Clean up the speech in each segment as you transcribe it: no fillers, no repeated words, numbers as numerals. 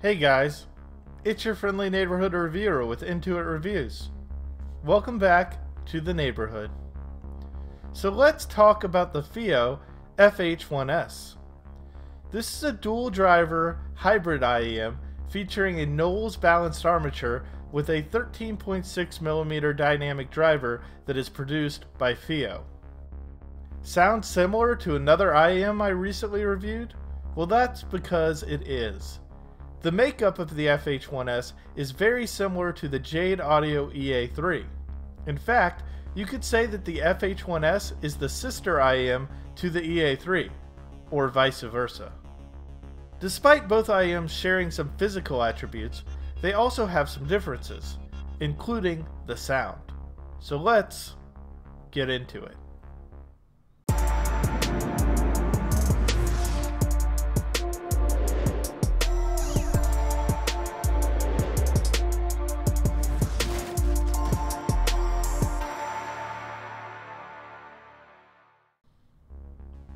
Hey guys, it's your friendly neighborhood reviewer with inToit Reviews. Welcome back to the neighborhood. So let's talk about the FiiO FH1S. This is a dual driver hybrid IEM featuring a Knowles balanced armature with a 13.6mm dynamic driver that is produced by FiiO. Sounds similar to another IEM I recently reviewed? Well, that's because it is. The makeup of the FH1S is very similar to the Jade Audio EA3. In fact, you could say that the FH1S is the sister IEM to the EA3, or vice versa. Despite both IEMs sharing some physical attributes, they also have some differences, including the sound. So let's get into it.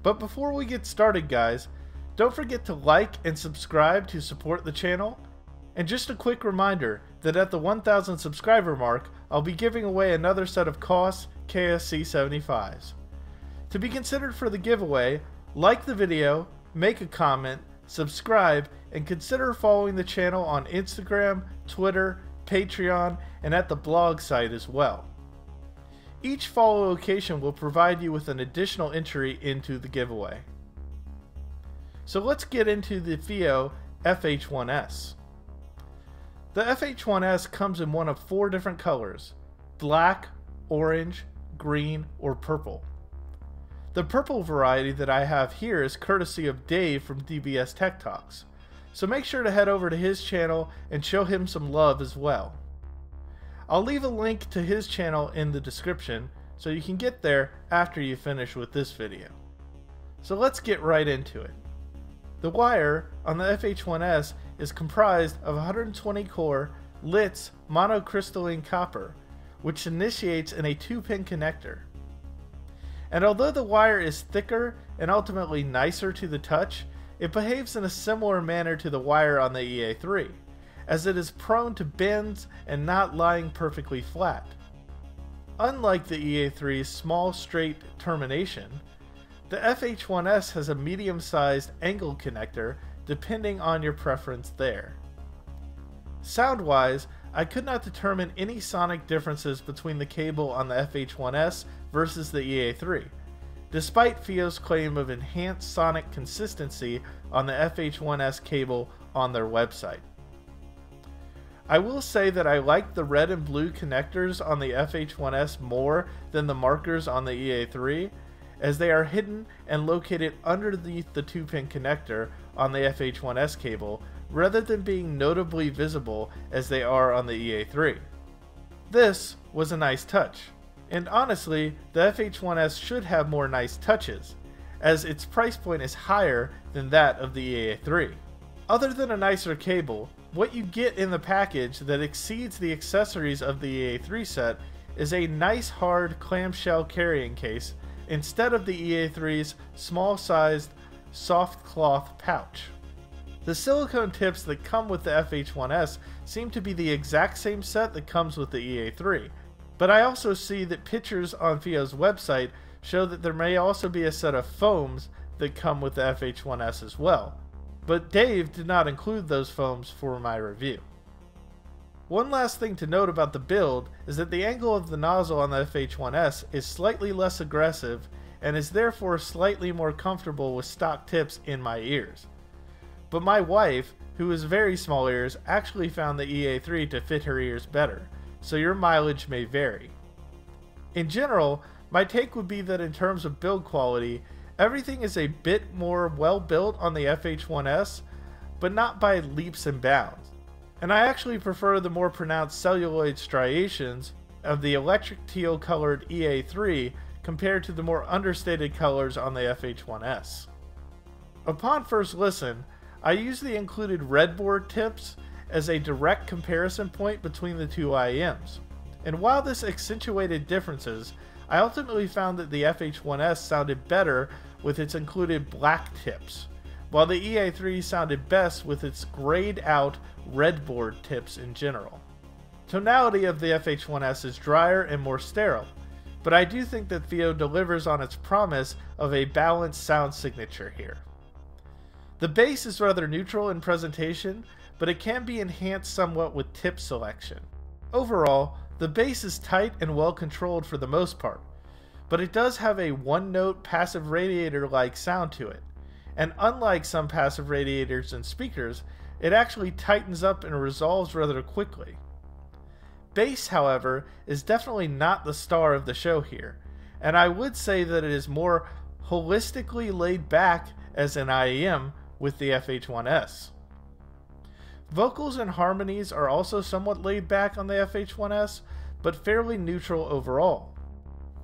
But before we get started, guys, don't forget to like and subscribe to support the channel. And just a quick reminder that at the 1,000 subscriber mark, I'll be giving away another set of KOSS KSC75s. To be considered for the giveaway, like the video, make a comment, subscribe, and consider following the channel on Instagram, Twitter, Patreon, and at the blog site as well. Each follow location will provide you with an additional entry into the giveaway. So let's get into the FiiO FH1S. The FH1S comes in one of four different colors: black, orange, green, or purple. The purple variety that I have here is courtesy of Dave from DBS Tech Talks, so make sure to head over to his channel and show him some love as well. I'll leave a link to his channel in the description so you can get there after you finish with this video. So let's get right into it. The wire on the FH1S is comprised of 120 core Litz monocrystalline copper, which initiates in a 2-pin connector. And although the wire is thicker and ultimately nicer to the touch, it behaves in a similar manner to the wire on the EA3, as it is prone to bends and not lying perfectly flat. Unlike the EA3's small straight termination, the FH1S has a medium-sized angle connector depending on your preference there. Sound-wise, I could not determine any sonic differences between the cable on the FH1S versus the EA3, despite FiiO's claim of enhanced sonic consistency on the FH1S cable on their website. I will say that I like the red and blue connectors on the FH1S more than the markers on the EA3, as they are hidden and located underneath the 2-pin connector on the FH1S cable rather than being notably visible as they are on the EA3. This was a nice touch, and honestly, the FH1S should have more nice touches, as its price point is higher than that of the EA3. Other than a nicer cable, what you get in the package that exceeds the accessories of the EA3 set is a nice hard clamshell carrying case instead of the EA3's small-sized soft cloth pouch. The silicone tips that come with the FH1S seem to be the exact same set that comes with the EA3, but I also see that pictures on FiiO's website show that there may also be a set of foams that come with the FH1S as well. But Dave did not include those foams for my review. One last thing to note about the build is that the angle of the nozzle on the FH1S is slightly less aggressive and is therefore slightly more comfortable with stock tips in my ears. But my wife, who has very small ears, actually found the EA3 to fit her ears better, so your mileage may vary. In general, my take would be that in terms of build quality, everything is a bit more well-built on the FH1S, but not by leaps and bounds. And I actually prefer the more pronounced celluloid striations of the electric teal-colored EA3 compared to the more understated colors on the FH1S. Upon first listen, I used the included redboard tips as a direct comparison point between the two IEMs. And while this accentuated differences, I ultimately found that the FH1S sounded better with its included black tips, while the EA3 sounded best with its grayed-out redboard tips in general. Tonality of the FH1S is drier and more sterile, but I do think that FiiO delivers on its promise of a balanced sound signature here. The bass is rather neutral in presentation, but it can be enhanced somewhat with tip selection. Overall, the bass is tight and well controlled for the most part, but it does have a one-note passive radiator-like sound to it, and unlike some passive radiators and speakers, it actually tightens up and resolves rather quickly. Bass, however, is definitely not the star of the show here, and I would say that it is more holistically laid back as an IEM with the FH1S. Vocals and harmonies are also somewhat laid back on the FH1S, but fairly neutral overall.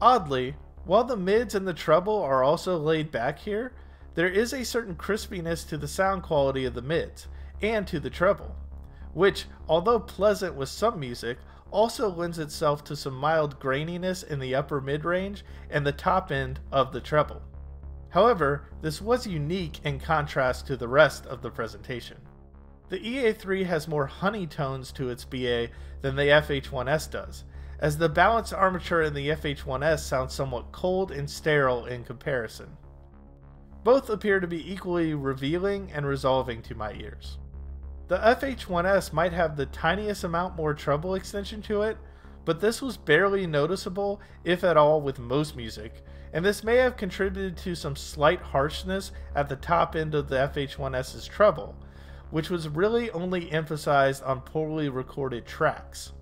Oddly, while the mids and the treble are also laid back here, there is a certain crispiness to the sound quality of the mids, and to the treble, which, although pleasant with some music, also lends itself to some mild graininess in the upper mid-range and the top end of the treble. However, this was unique in contrast to the rest of the presentation. The EA3 has more honey tones to its BA than the FH1S does, as the balanced armature in the FH1S sounds somewhat cold and sterile in comparison. Both appear to be equally revealing and resolving to my ears. The FH1S might have the tiniest amount more treble extension to it, but this was barely noticeable, if at all, with most music, and this may have contributed to some slight harshness at the top end of the FH1S's treble, which was really only emphasized on poorly recorded tracks.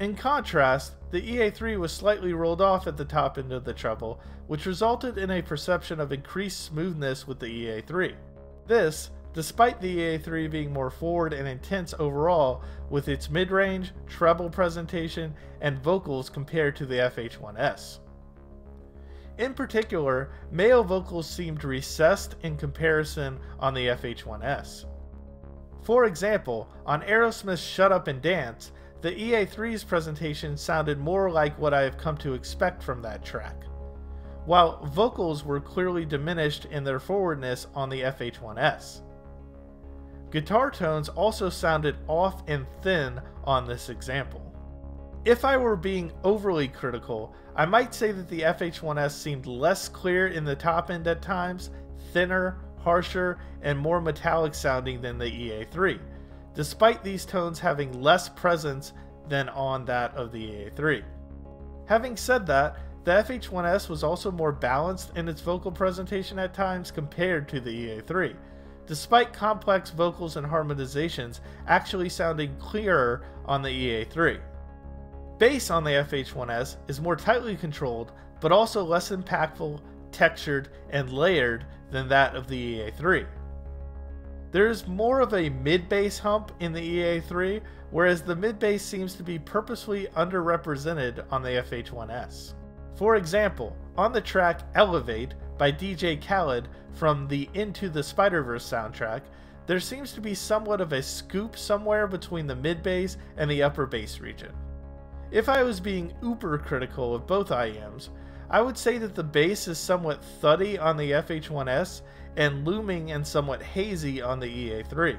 In contrast, the EA3 was slightly rolled off at the top end of the treble, which resulted in a perception of increased smoothness with the EA3. This, despite the EA3 being more forward and intense overall with its mid-range, treble presentation, and vocals compared to the FH1S. In particular, male vocals seemed recessed in comparison on the FH1S. For example, on Aerosmith's Shut Up and Dance, the EA3's presentation sounded more like what I have come to expect from that track, while vocals were clearly diminished in their forwardness on the FH1S. Guitar tones also sounded off and thin on this example. If I were being overly critical, I might say that the FH1S seemed less clear in the top end at times, thinner, harsher, and more metallic sounding than the EA3, despite these tones having less presence than on that of the EA3. Having said that, the FH1S was also more balanced in its vocal presentation at times compared to the EA3, despite complex vocals and harmonizations actually sounding clearer on the EA3. Bass on the FH1S is more tightly controlled, but also less impactful, textured, and layered than that of the EA3. There is more of a mid-bass hump in the EA3, whereas the mid-bass seems to be purposefully underrepresented on the FH1S. For example, on the track Elevate by DJ Khaled from the Into the Spider-Verse soundtrack, there seems to be somewhat of a scoop somewhere between the mid-bass and the upper bass region. If I was being uber critical of both IEMs, I would say that the bass is somewhat thuddy on the FH1S and looming and somewhat hazy on the EA3.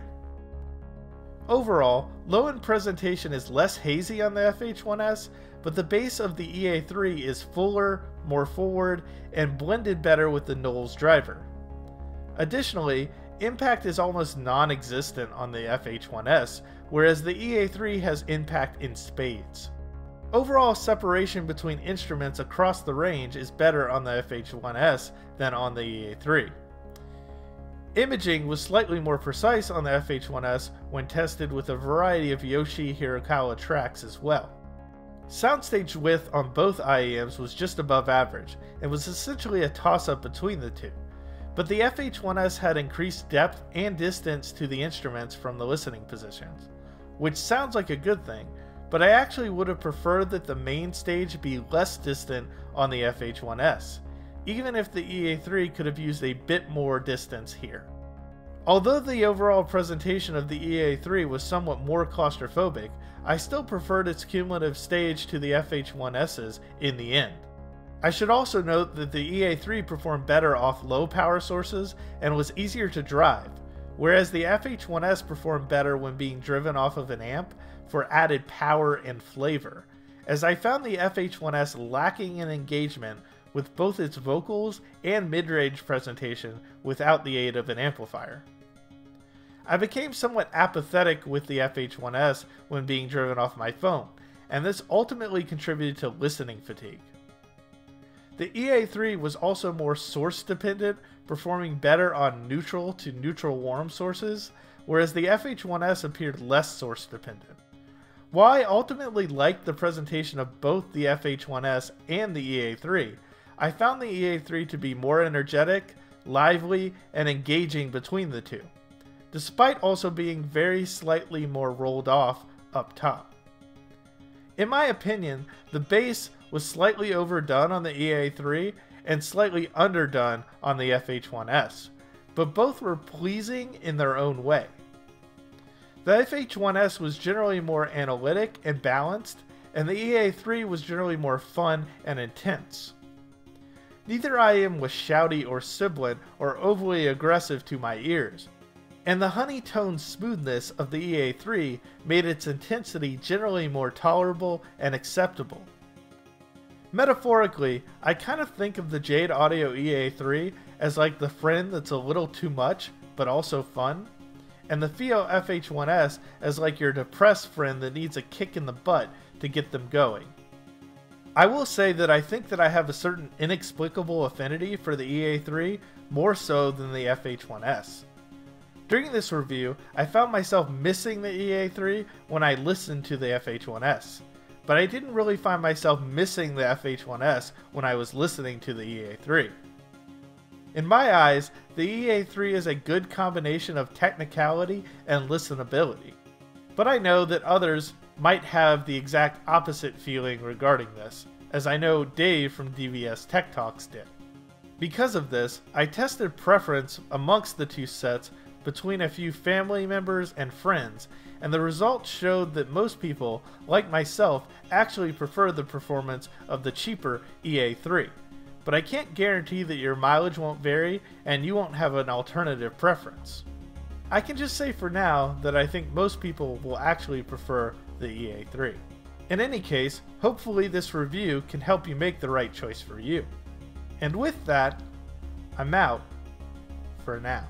Overall, low-end presentation is less hazy on the FH1S, but the bass of the EA3 is fuller, more forward, and blended better with the Knowles driver. Additionally, impact is almost non-existent on the FH1S, whereas the EA3 has impact in spades. Overall separation between instruments across the range is better on the FH1S than on the EA3. Imaging was slightly more precise on the FH1S when tested with a variety of Yoshi Hirokawa tracks as well. Soundstage width on both IEMs was just above average and was essentially a toss-up between the two, but the FH1S had increased depth and distance to the instruments from the listening positions, which sounds like a good thing, but I actually would have preferred that the main stage be less distant on the FH1S, even if the EA3 could have used a bit more distance here. Although the overall presentation of the EA3 was somewhat more claustrophobic, I still preferred its cumulative stage to the FH1S's in the end. I should also note that the EA3 performed better off low power sources and was easier to drive, whereas the FH1S performed better when being driven off of an amp for added power and flavor, as I found the FH1S lacking in engagement with both its vocals and mid-range presentation without the aid of an amplifier. I became somewhat apathetic with the FH1S when being driven off my phone, and this ultimately contributed to listening fatigue. The EA3 was also more source dependent, performing better on neutral to neutral warm sources, whereas the FH1S appeared less source dependent. While I ultimately liked the presentation of both the FH1S and the EA3, I found the EA3 to be more energetic, lively, and engaging between the two, despite also being very slightly more rolled off up top. In my opinion, the bass was slightly overdone on the EA3 and slightly underdone on the FH1S, but both were pleasing in their own way. The FH1S was generally more analytic and balanced, and the EA3 was generally more fun and intense. Neither IEM was shouty or sibilant or overly aggressive to my ears, and the honey-toned smoothness of the EA3 made its intensity generally more tolerable and acceptable. Metaphorically, I kind of think of the Jade Audio EA3 as like the friend that's a little too much, but also fun, and the FiiO FH1S as like your depressed friend that needs a kick in the butt to get them going. I will say that I think that I have a certain inexplicable affinity for the EA3 more so than the FH1S. During this review, I found myself missing the EA3 when I listened to the FH1S. But I didn't really find myself missing the FH1S when I was listening to the EA3. In my eyes, the EA3 is a good combination of technicality and listenability, but I know that others might have the exact opposite feeling regarding this, as I know Dave from DBS Tech Talks did. Because of this, I tested preference amongst the two sets between a few family members and friends, and the results showed that most people, like myself, actually prefer the performance of the cheaper EA3. But I can't guarantee that your mileage won't vary and you won't have an alternative preference. I can just say for now that I think most people will actually prefer the EA3. In any case, hopefully this review can help you make the right choice for you. And with that, I'm out for now.